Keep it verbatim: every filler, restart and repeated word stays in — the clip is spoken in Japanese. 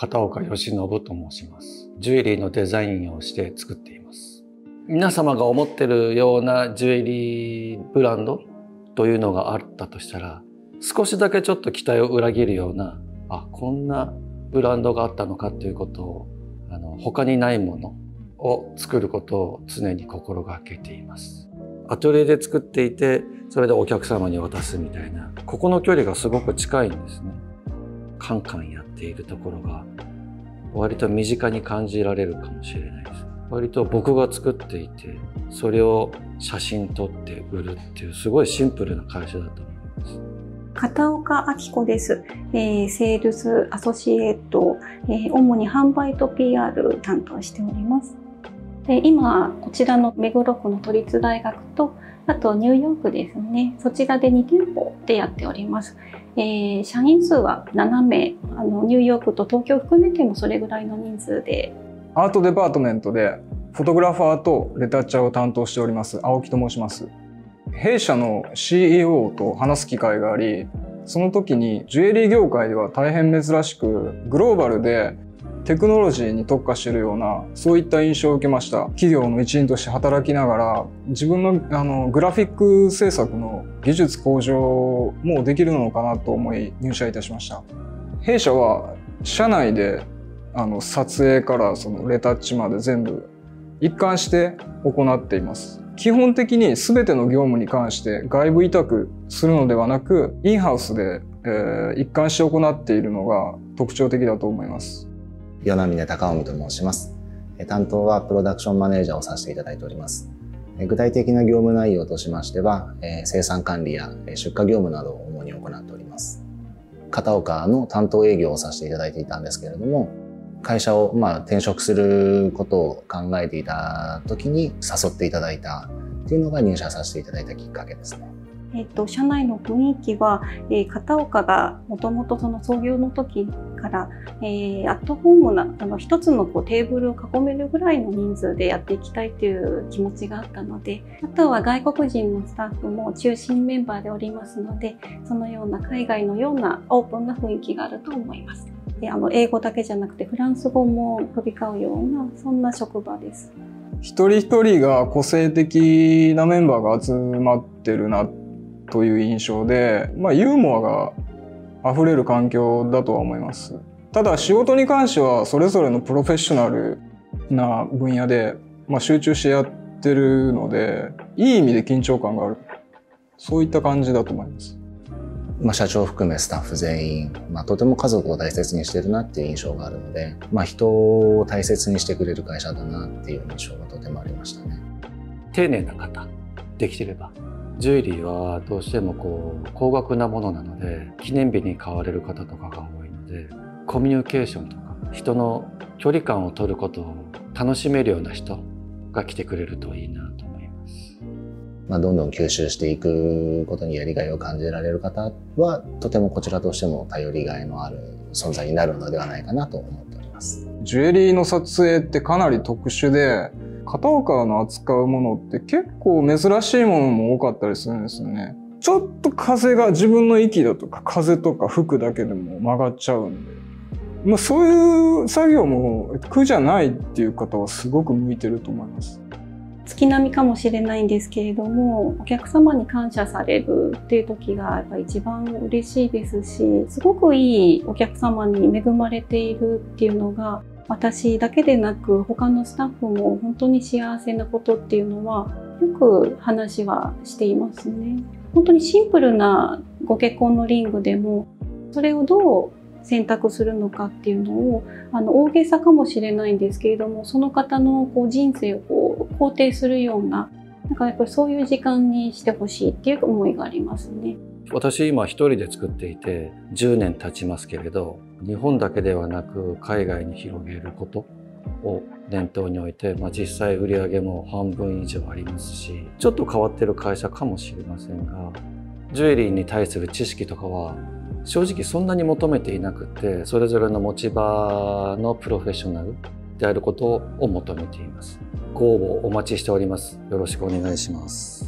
片岡義信と申します。ジュエリーのデザインをして作っています。皆様が思ってるようなジュエリーブランドというのがあったとしたら、少しだけちょっと期待を裏切るような、あ、こんなブランドがあったのかということを、あの他にないものを作ることを常に心がけています。アトリエで作っていて、それでお客様に渡すみたいな、ここの距離がすごく近いんですね。カンカンやっているところが割と身近に感じられるかもしれないです。割と僕が作っていて、それを写真撮って売るっていう、すごいシンプルな会社だと思います。片岡明子です。えー、セールスアソシエート、えー、主に販売と ピーアール 担当しております。で、今こちらの目黒区の都立大学と、あとニューヨークですね、そちらでにてんぽでやっております。えー、社員数はななめい、あのニューヨークと東京含めてもそれぐらいの人数で。アートデパートメントでフォトグラファーとレタッチャーを担当しております青木と申します。弊社の シーイーオー と話す機会があり、その時にジュエリー業界では大変珍しくグローバルでテクノロジーに特化しているような、そういった印象を受けました。企業の一員として働きながら、自分のあのグラフィック制作の技術向上もできるのかなと思い入社いたしました。弊社は社内であの撮影からそのレタッチまで全部一貫して行っています。基本的に全ての業務に関して外部委託するのではなく、インハウスで、えー、一貫して行っているのが特徴的だと思います。与那嶺高臣と申します。担当はプロダクションマネージャーをさせていただいております。具体的な業務内容としましては、生産管理や出荷業務などを主に行っております。片岡の担当営業をさせていただいていたんですけれども、会社をまあ転職することを考えていた時に誘っていただいたというのが入社させていただいたきっかけですね。えっと、社内の雰囲気は、えー、片岡がもともとその創業の時から、えー、アットホームなあの一つのこうテーブルを囲めるぐらいの人数でやっていきたいという気持ちがあったので、あとは外国人のスタッフも中心メンバーでおりますので、そのような海外のようなオープンな雰囲気があると思います。で、あの英語だけじゃなくてフランス語も飛び交うような、そんな職場です。一人一人が個性的なメンバーが集まってるなという印象で、まあ、ユーモアが溢れる環境だとは思います。ただ仕事に関してはそれぞれのプロフェッショナルな分野で、まあ、集中してやってるので、いい意味で緊張感がある、そういった感じだと思います。まあ、社長含めスタッフ全員、まあ、とても家族を大切にしてるなっていう印象があるので、まあ、人を大切にしてくれる会社だなっていう印象がとてもありましたね。丁寧な方できてれば、ジュエリーはどうしてもこう高額なものなので、記念日に買われる方とかが多いので、コミュニケーションとか人の距離感を取ることを楽しめるような人が来てくれるといいなと思います。まあ、どんどん吸収していくことにやりがいを感じられる方は、とてもこちらとしても頼りがいのある存在になるのではないかなと思っております。ジュエリーの撮影ってかなり特殊で、片岡の扱うものって結構珍しいものも多かったりするんですよね。ちょっと風が自分の息だとか風とか吹くだけでも曲がっちゃうんで、まあ、そういう作業も苦じゃないっていう方はすごく向いてると思います。月並みかもしれないんですけれども、お客様に感謝されるっていう時がやっぱ一番嬉しいですし、すごくいいお客様に恵まれているっていうのが、私だけでなく他のスタッフも本当に幸せなことっていうのはよく話はしていますね。本当にシンプルなご結婚のリングでも、それをどう選択するのかっていうのを、あの大げさかもしれないんですけれども、その方のこう人生をこう肯定するような、なんかやっぱりそういう時間にしてほしいっていう思いがありますね。私今一人で作っていてじゅうねん経ちますけれど、日本だけではなく海外に広げることを念頭に置いて、まあ、実際売り上げも半分以上ありますし、ちょっと変わってる会社かもしれませんが、ジュエリーに対する知識とかは正直そんなに求めていなくて、それぞれの持ち場のプロフェッショナルであることを求めています。ご応募お待ちしております。よろしくお願いします。